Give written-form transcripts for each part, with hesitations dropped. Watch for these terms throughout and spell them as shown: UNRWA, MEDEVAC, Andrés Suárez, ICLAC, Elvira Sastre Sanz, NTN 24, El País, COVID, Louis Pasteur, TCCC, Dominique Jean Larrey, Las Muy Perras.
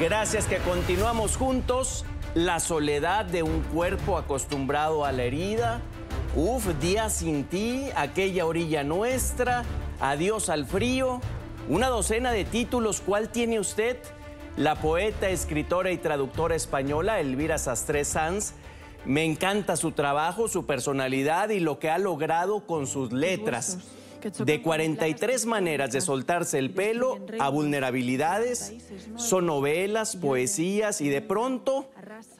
Gracias que continuamos juntos. La soledad de un cuerpo acostumbrado a la herida. Uf, día sin ti, aquella orilla nuestra, adiós al frío. Una docena de títulos. ¿Cuál tiene usted? La poeta, escritora y traductora española Elvira Sastre Sanz. Me encanta su trabajo, su personalidad y lo que ha logrado con sus letras. De 43 maneras de soltarse el pelo a vulnerabilidades, son novelas, poesías y de pronto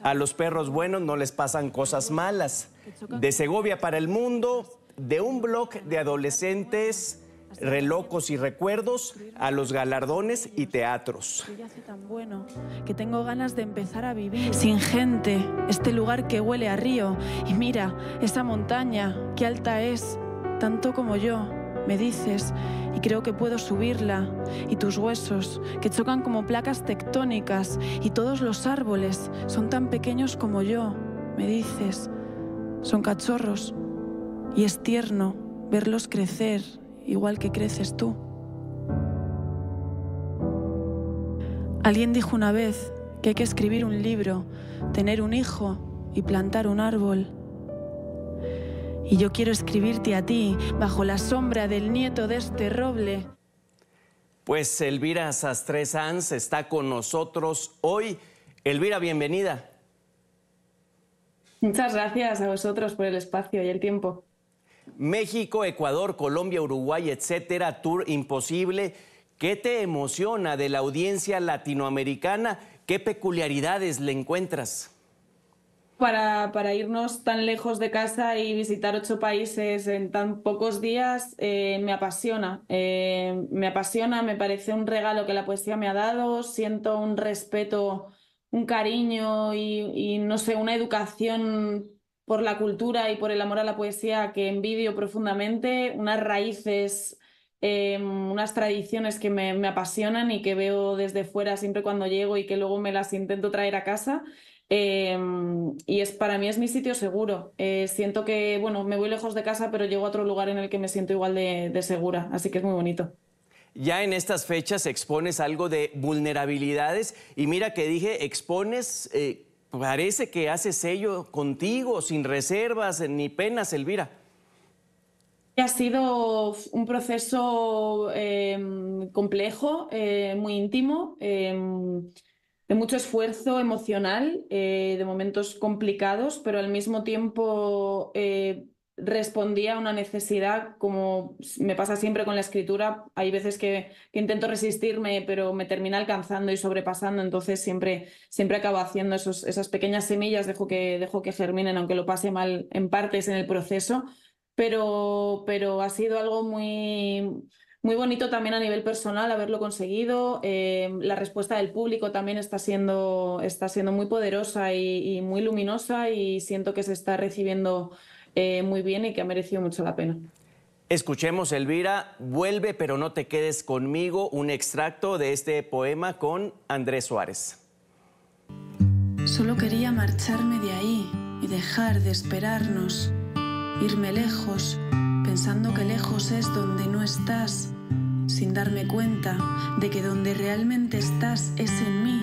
a los perros buenos no les pasan cosas malas. De Segovia para el mundo, de un blog de adolescentes, relocos y recuerdos, a los galardones y teatros. Que hace tan bueno que tengo ganas de empezar a vivir sin gente, este lugar que huele a río y mira esa montaña, qué alta es, tanto como yo. Me dices, y creo que puedo subirla, y tus huesos, que chocan como placas tectónicas, y todos los árboles son tan pequeños como yo, me dices, son cachorros, y es tierno verlos crecer, igual que creces tú. Alguien dijo una vez que hay que escribir un libro, tener un hijo y plantar un árbol. Y yo quiero escribirte a ti, bajo la sombra del nieto de este roble. Pues Elvira Sastre Sanz está con nosotros hoy. Elvira, bienvenida. Muchas gracias a vosotros por el espacio y el tiempo. México, Ecuador, Colombia, Uruguay, etcétera, tour imposible. ¿Qué te emociona de la audiencia latinoamericana? ¿Qué peculiaridades le encuentras? Para irnos tan lejos de casa y visitar 8 países en tan pocos días me apasiona. Me parece un regalo que la poesía me ha dado. Siento un respeto, un cariño y no sé, una educación por la cultura y por el amor a la poesía que envidio profundamente. Unas raíces, unas tradiciones que me apasionan y que veo desde fuera siempre cuando llego y que luego me las intento traer a casa. Y para mí es mi sitio seguro. Siento que, bueno, me voy lejos de casa, pero llego a otro lugar en el que me siento igual de segura, así que es muy bonito. Ya en estas fechas expones algo de vulnerabilidades y mira que dije expones, parece que haces ello contigo, sin reservas ni penas, Elvira. Ha sido un proceso complejo, muy íntimo, de mucho esfuerzo emocional, de momentos complicados, pero al mismo tiempo respondía a una necesidad, como me pasa siempre con la escritura. Hay veces que intento resistirme, pero me termina alcanzando y sobrepasando, entonces siempre acabo haciendo esas pequeñas semillas, dejo que germinen, aunque lo pase mal en partes en el proceso, pero ha sido algo muy bonito también a nivel personal haberlo conseguido. La respuesta del público también está siendo muy poderosa y muy luminosa y siento que se está recibiendo muy bien y que ha merecido mucho la pena. Escuchemos, Elvira, Vuelve pero no te quedes conmigo, un extracto de este poema con Andrés Suárez. Solo quería marcharme de ahí y dejar de esperarnos, irme lejos, pensando que lejos es donde no estás, sin darme cuenta de que donde realmente estás es en mí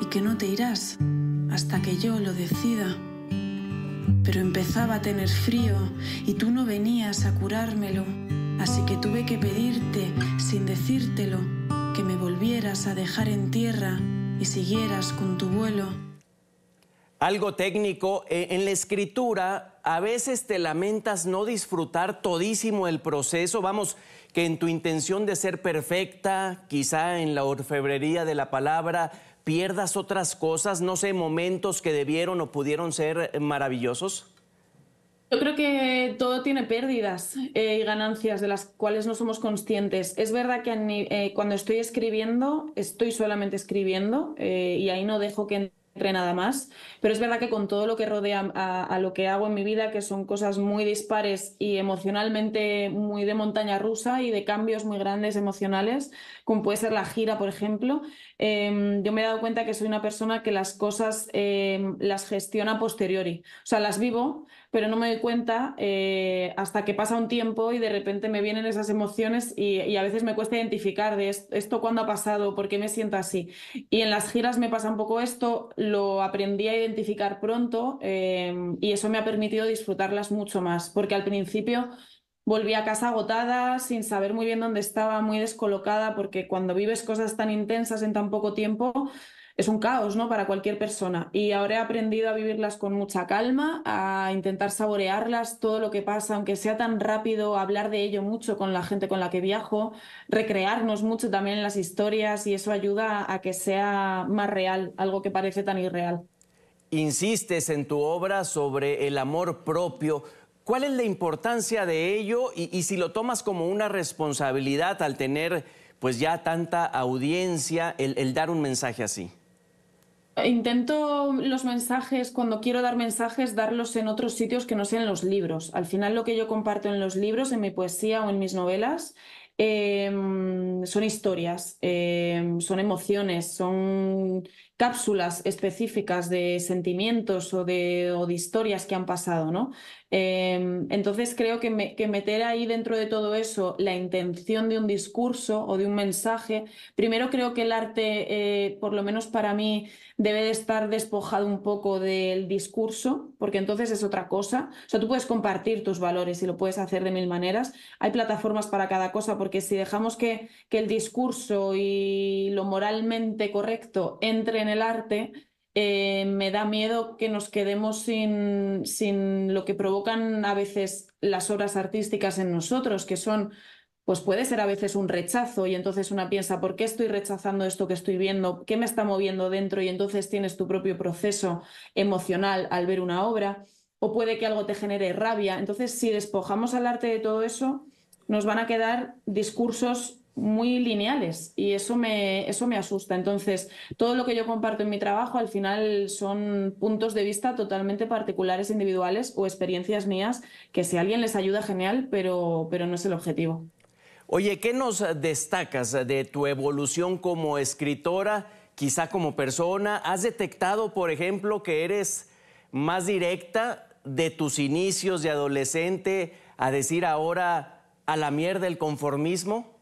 y que no te irás hasta que yo lo decida. Pero empezaba a tener frío y tú no venías a curármelo, así que tuve que pedirte, sin decírtelo, que me volvieras a dejar en tierra y siguieras con tu vuelo. Algo técnico, en la escritura a veces te lamentas no disfrutar todísimo el proceso, vamos, que en tu intención de ser perfecta, quizá en la orfebrería de la palabra, pierdas otras cosas, no sé, momentos que debieron o pudieron ser maravillosos. Yo creo que todo tiene pérdidas y ganancias de las cuales no somos conscientes. Es verdad que cuando estoy escribiendo, estoy solamente escribiendo y ahí no dejo que entre nada más, pero es verdad que con todo lo que rodea a lo que hago en mi vida, que son cosas muy dispares y emocionalmente muy de montaña rusa y de cambios muy grandes emocionales, como puede ser la gira, por ejemplo, yo me he dado cuenta que soy una persona que las cosas las gestiona a posteriori, o sea, las vivo, pero no me doy cuenta hasta que pasa un tiempo y de repente me vienen esas emociones y a veces me cuesta identificar de esto cuándo ha pasado, por qué me siento así. Y en las giras me pasa un poco esto, lo aprendí a identificar pronto y eso me ha permitido disfrutarlas mucho más, porque al principio volví a casa agotada, sin saber muy bien dónde estaba, muy descolocada, porque cuando vives cosas tan intensas en tan poco tiempo, es un caos, ¿no?, para cualquier persona. Y ahora he aprendido a vivirlas con mucha calma, a intentar saborearlas, todo lo que pasa, aunque sea tan rápido, hablar de ello mucho con la gente con la que viajo, recrearnos mucho también en las historias, y eso ayuda a que sea más real, algo que parece tan irreal. Insistes en tu obra sobre el amor propio. ¿Cuál es la importancia de ello? Y si lo tomas como una responsabilidad al tener pues ya tanta audiencia, el dar un mensaje así. Intento los mensajes, cuando quiero dar mensajes, darlos en otros sitios que no sean los libros. Al final lo que yo comparto en los libros, en mi poesía o en mis novelas, son historias, son emociones, son cápsulas específicas de sentimientos o de historias que han pasado, ¿no? Entonces creo que meter ahí dentro de todo eso la intención de un discurso o de un mensaje. Primero creo que el arte, por lo menos para mí, debe de estar despojado un poco del discurso, porque entonces es otra cosa. O sea, tú puedes compartir tus valores y lo puedes hacer de mil maneras. Hay plataformas para cada cosa, porque si dejamos que el discurso y lo moralmente correcto entre en el arte, me da miedo que nos quedemos sin lo que provocan a veces las obras artísticas en nosotros, que son, pues puede ser a veces un rechazo, y entonces una piensa, ¿por qué estoy rechazando esto que estoy viendo? ¿Qué me está moviendo dentro? Y entonces tienes tu propio proceso emocional al ver una obra, o puede que algo te genere rabia. Entonces, si despojamos al arte de todo eso, nos van a quedar discursos muy lineales, y eso me asusta. Entonces, todo lo que yo comparto en mi trabajo al final son puntos de vista totalmente particulares, individuales, o experiencias mías que si a alguien les ayuda, genial, pero no es el objetivo. Oye, ¿qué nos destacas de tu evolución como escritora, quizá como persona? ¿Has detectado, por ejemplo, que eres más directa de tus inicios de adolescente a decir ahora a la mierda el conformismo?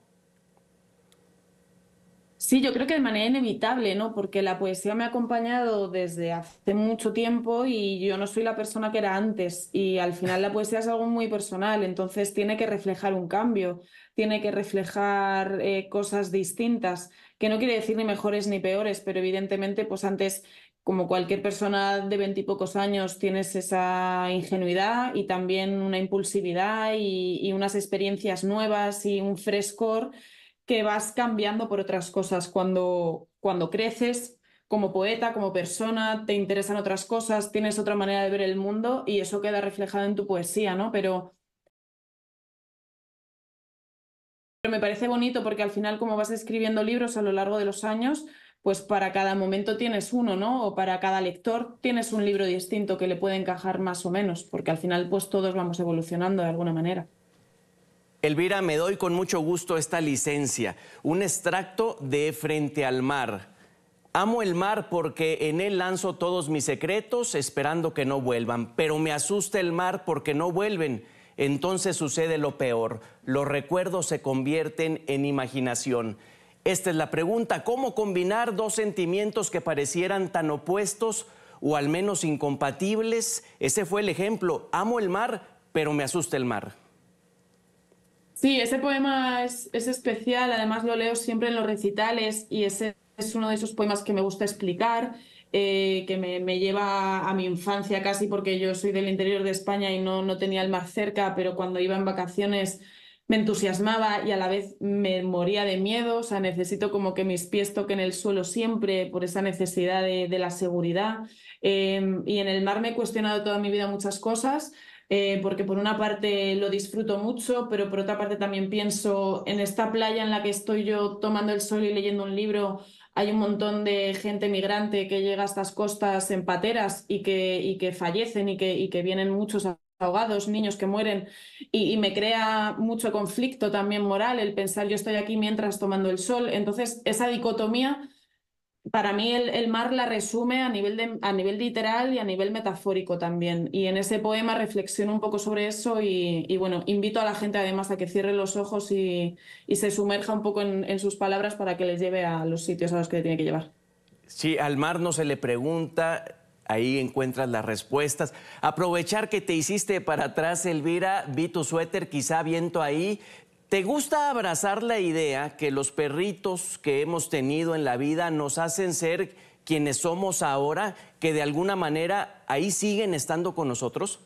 Sí, yo creo que de manera inevitable, ¿no? Porque la poesía me ha acompañado desde hace mucho tiempo y yo no soy la persona que era antes, y al final la poesía es algo muy personal, entonces tiene que reflejar un cambio, tiene que reflejar cosas distintas, que no quiere decir ni mejores ni peores, pero evidentemente pues antes, como cualquier persona de 20 y pocos años, tienes esa ingenuidad y también una impulsividad y unas experiencias nuevas y un frescor que vas cambiando por otras cosas. Cuando creces como poeta, como persona, te interesan otras cosas, tienes otra manera de ver el mundo y eso queda reflejado en tu poesía, ¿no? Pero me parece bonito porque al final, como vas escribiendo libros a lo largo de los años, pues para cada momento tienes uno, ¿no? O para cada lector tienes un libro distinto que le puede encajar más o menos, porque al final pues todos vamos evolucionando de alguna manera. Elvira, me doy con mucho gusto esta licencia, un extracto de Frente al Mar. Amo el mar porque en él lanzo todos mis secretos esperando que no vuelvan, pero me asusta el mar porque no vuelven. Entonces sucede lo peor, los recuerdos se convierten en imaginación. Esta es la pregunta, ¿cómo combinar dos sentimientos que parecieran tan opuestos o al menos incompatibles? Ese fue el ejemplo, amo el mar, pero me asusta el mar. Sí, ese poema es especial, además lo leo siempre en los recitales y ese es uno de esos poemas que me gusta explicar, que me lleva a mi infancia casi, porque yo soy del interior de España y no tenía el mar cerca, pero cuando iba en vacaciones me entusiasmaba y a la vez me moría de miedo. O sea, necesito como que mis pies toquen el suelo siempre por esa necesidad de la seguridad. Y en el mar me he cuestionado toda mi vida muchas cosas, porque por una parte lo disfruto mucho, pero por otra parte también pienso en esta playa en la que estoy yo tomando el sol y leyendo un libro. Hay un montón de gente migrante que llega a estas costas en pateras y que fallecen y que vienen muchos ahogados, niños que mueren, y me crea mucho conflicto también moral el pensar yo estoy aquí mientras tomando el sol. Entonces esa dicotomía Para mí el mar la resume a nivel literal y a nivel metafórico también. Y en ese poema reflexiono un poco sobre eso y bueno, invito a la gente además a que cierre los ojos y se sumerja un poco en sus palabras para que les lleve a los sitios a los que le tiene que llevar. Sí, al mar no se le pregunta, ahí encuentras las respuestas. Aprovechar que te hiciste para atrás, Elvira, vi tu suéter, quizá viento ahí. ¿Te gusta abrazar la idea que los perritos que hemos tenido en la vida nos hacen ser quienes somos ahora, que de alguna manera ahí siguen estando con nosotros?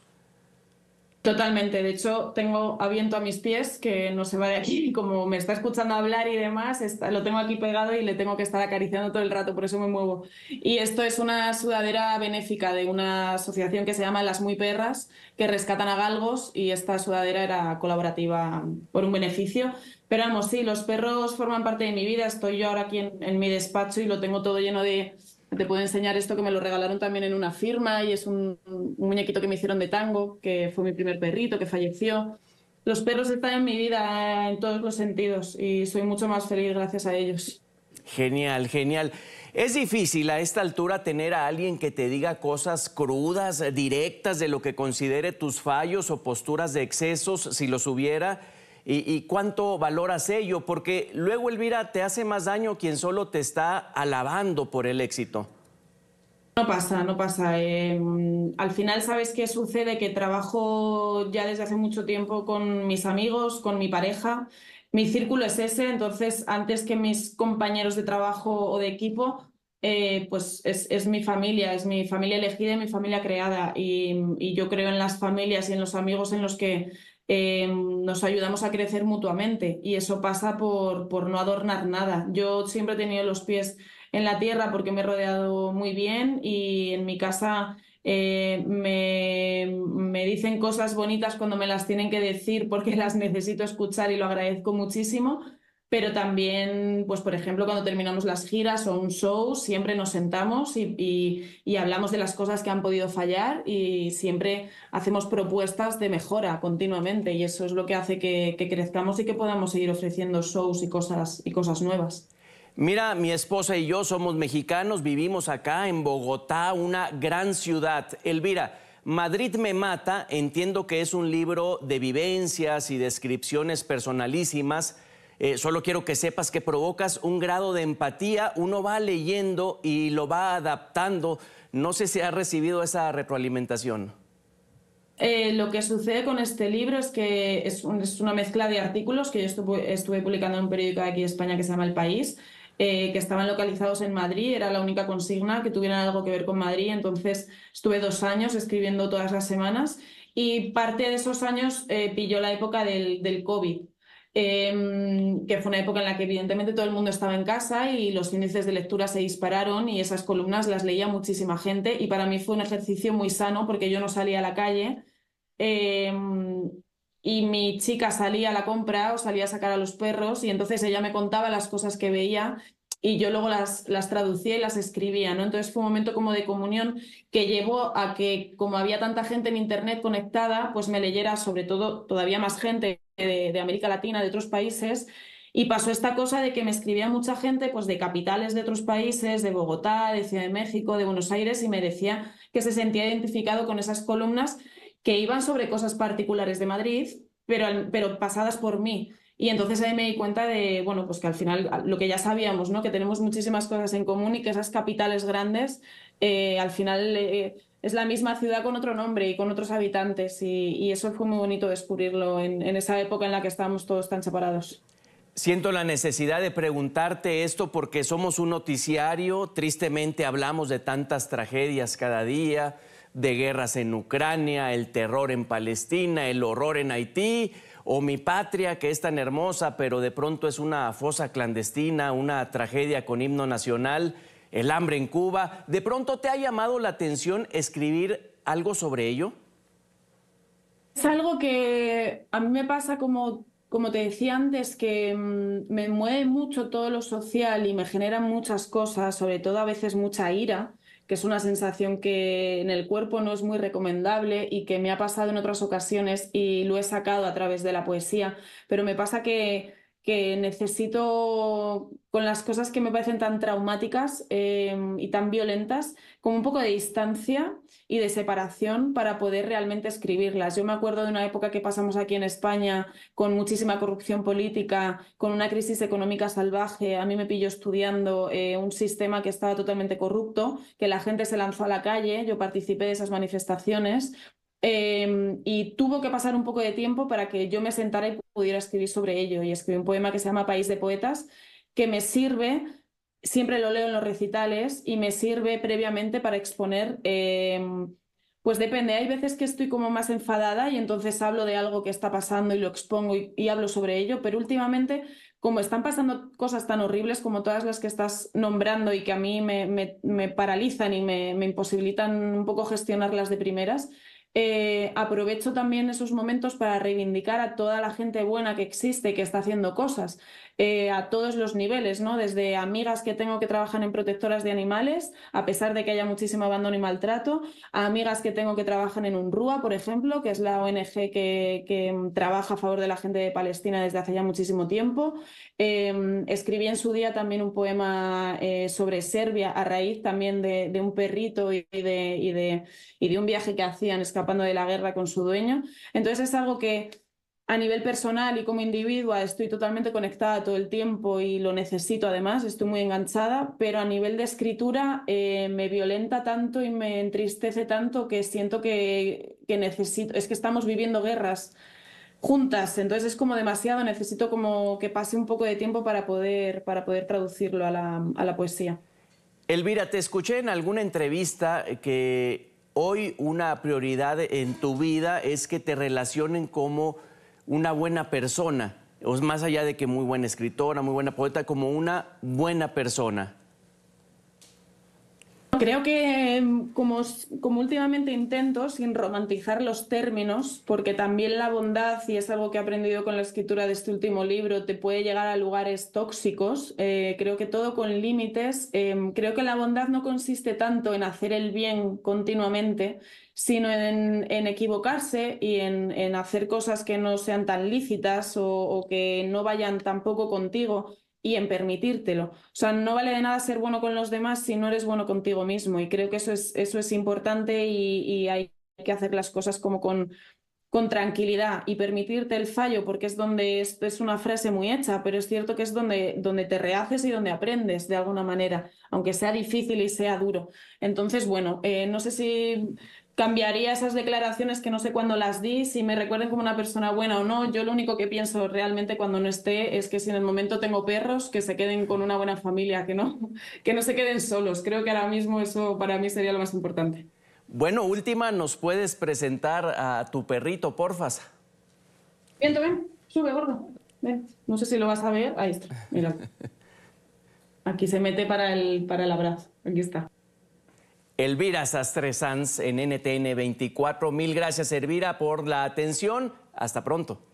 Totalmente. De hecho, tengo a Viento a mis pies, que no se va de aquí. Como me está escuchando hablar y demás, lo tengo aquí pegado y le tengo que estar acariciando todo el rato, por eso me muevo. Y esto es una sudadera benéfica de una asociación que se llama Las Muy Perras, que rescatan a galgos, y esta sudadera era colaborativa por un beneficio. Pero vamos, sí, los perros forman parte de mi vida. Estoy yo ahora aquí en mi despacho y lo tengo todo lleno de... Te puedo enseñar esto que me lo regalaron también en una firma y es un muñequito que me hicieron de Tango, que fue mi primer perrito, que falleció. Los perros están en mi vida en todos los sentidos y soy mucho más feliz gracias a ellos. Genial, genial. Es difícil a esta altura tener a alguien que te diga cosas crudas, directas, de lo que considere tus fallos o posturas de excesos, si los hubiera. ¿Y cuánto valoras ello? Porque luego, Elvira, te hace más daño quien solo te está alabando por el éxito. No pasa, no pasa. Al final, ¿sabes qué sucede? Que trabajo ya desde hace mucho tiempo con mis amigos, con mi pareja. Mi círculo es ese, entonces, antes que mis compañeros de trabajo o de equipo, pues es mi familia elegida y mi familia creada. Y yo creo en las familias y en los amigos en los que... nos ayudamos a crecer mutuamente y eso pasa por no adornar nada. Yo siempre he tenido los pies en la tierra porque me he rodeado muy bien y en mi casa me dicen cosas bonitas cuando me las tienen que decir porque las necesito escuchar y lo agradezco muchísimo. Pero también, pues por ejemplo, cuando terminamos las giras o un show, siempre nos sentamos y hablamos de las cosas que han podido fallar y siempre hacemos propuestas de mejora continuamente y eso es lo que hace que crezcamos y que podamos seguir ofreciendo shows y cosas nuevas. Mira, mi esposa y yo somos mexicanos, vivimos acá en Bogotá, una gran ciudad. Elvira, Madrid me mata, entiendo que es un libro de vivencias y descripciones personalísimas. Solo quiero que sepas que provocas un grado de empatía, uno va leyendo y lo va adaptando. No sé si has recibido esa retroalimentación. Lo que sucede con este libro es que es una mezcla de artículos que yo estuve publicando en un periódico de aquí de España que se llama El País, que estaban localizados en Madrid, era la única consigna que tuvieran algo que ver con Madrid, entonces estuve 2 años escribiendo todas las semanas y parte de esos años pilló la época del COVID. Que fue una época en la que evidentemente todo el mundo estaba en casa y los índices de lectura se dispararon y esas columnas las leía muchísima gente y para mí fue un ejercicio muy sano porque yo no salía a la calle y mi chica salía a la compra o salía a sacar a los perros y entonces ella me contaba las cosas que veía y yo luego las traducía y las escribía, ¿no? Entonces fue un momento como de comunión que llevó a que, como había tanta gente en internet conectada, pues me leyera sobre todo todavía más gente de América Latina, de otros países, y pasó esta cosa de que me escribía mucha gente pues de capitales de otros países, de Bogotá, de Ciudad de México, de Buenos Aires, y me decía que se sentía identificado con esas columnas que iban sobre cosas particulares de Madrid, pero pasadas por mí. Y entonces ahí me di cuenta de, bueno, pues que al final lo que ya sabíamos, ¿no? Que tenemos muchísimas cosas en común y que esas capitales grandes al final es la misma ciudad con otro nombre y con otros habitantes y eso fue muy bonito descubrirlo en esa época en la que estábamos todos tan separados. Siento la necesidad de preguntarte esto porque somos un noticiario, tristemente hablamos de tantas tragedias cada día, de guerras en Ucrania, el terror en Palestina, el horror en Haití... o mi patria, que es tan hermosa, pero de pronto es una fosa clandestina, una tragedia con himno nacional, el hambre en Cuba. ¿De pronto te ha llamado la atención escribir algo sobre ello? Es algo que a mí me pasa, como te decía antes, que me mueve mucho todo lo social y me generan muchas cosas, sobre todo a veces mucha ira, que es una sensación que en el cuerpo no es muy recomendable y que me ha pasado en otras ocasiones y lo he sacado a través de la poesía, pero me pasa que, que necesito, con las cosas que me parecen tan traumáticas y tan violentas, como un poco de distancia y de separación para poder realmente escribirlas. Yo me acuerdo de una época que pasamos aquí en España con muchísima corrupción política, con una crisis económica salvaje. A mí me pilló estudiando un sistema que estaba totalmente corrupto, que la gente se lanzó a la calle. Yo participé de esas manifestaciones. Y tuvo que pasar un poco de tiempo para que yo me sentara y pudiera escribir sobre ello. Y escribí un poema que se llama País de Poetas, que me sirve, siempre lo leo en los recitales, y me sirve previamente para exponer, pues depende, hay veces que estoy como más enfadada y entonces hablo de algo que está pasando y lo expongo y hablo sobre ello, pero últimamente, como están pasando cosas tan horribles como todas las que estás nombrando y que a mí me paralizan y me imposibilitan un poco gestionarlas de primeras, aprovecho también esos momentos para reivindicar a toda la gente buena que existe, que está haciendo cosas a todos los niveles, ¿no? Desde amigas que tengo que trabajan en protectoras de animales, a pesar de que haya muchísimo abandono y maltrato, a amigas que tengo que trabajan en UNRWA, por ejemplo, que es la ONG que trabaja a favor de la gente de Palestina desde hace ya muchísimo tiempo. Escribí en su día también un poema sobre Serbia, a raíz también de un perrito y de un viaje que hacían de la guerra con su dueño. Entonces es algo que a nivel personal y como individua estoy totalmente conectada todo el tiempo y lo necesito, además estoy muy enganchada, pero a nivel de escritura me violenta tanto y me entristece tanto que siento que necesito, es que estamos viviendo guerras juntas, entonces es como demasiado, necesito como que pase un poco de tiempo para poder traducirlo a la poesía. Elvira, te escuché en alguna entrevista que hoy una prioridad en tu vida es que te relacionen como una buena persona, o más allá de que muy buena escritora, muy buena poeta, como una buena persona. Creo que como últimamente intento, sin romantizar los términos, porque también la bondad, y es algo que he aprendido con la escritura de este último libro, te puede llegar a lugares tóxicos, creo que todo con límites, creo que la bondad no consiste tanto en hacer el bien continuamente, sino en equivocarse y en hacer cosas que no sean tan lícitas o que no vayan tampoco contigo, y en permitírtelo. O sea, no vale de nada ser bueno con los demás si no eres bueno contigo mismo, y creo que eso es importante y hay que hacer las cosas como con tranquilidad y permitirte el fallo, porque es donde, esto es una frase muy hecha, pero es cierto que es donde te rehaces y donde aprendes de alguna manera, aunque sea difícil y sea duro. Entonces, bueno, no sé si cambiaría esas declaraciones, que no sé cuándo las di, si me recuerden como una persona buena o no. Yo lo único que pienso realmente cuando no esté es que si en el momento tengo perros, que se queden con una buena familia, que no se queden solos. Creo que ahora mismo eso para mí sería lo más importante. Bueno, última, ¿nos puedes presentar a tu perrito, porfas? Viento, ven, sube, gordo. Ven. No sé si lo vas a ver. Ahí está, mira. Aquí se mete para el abrazo. Aquí está. Elvira Sastre Sanz en NTN 24. Mil gracias, Elvira, por la atención. Hasta pronto.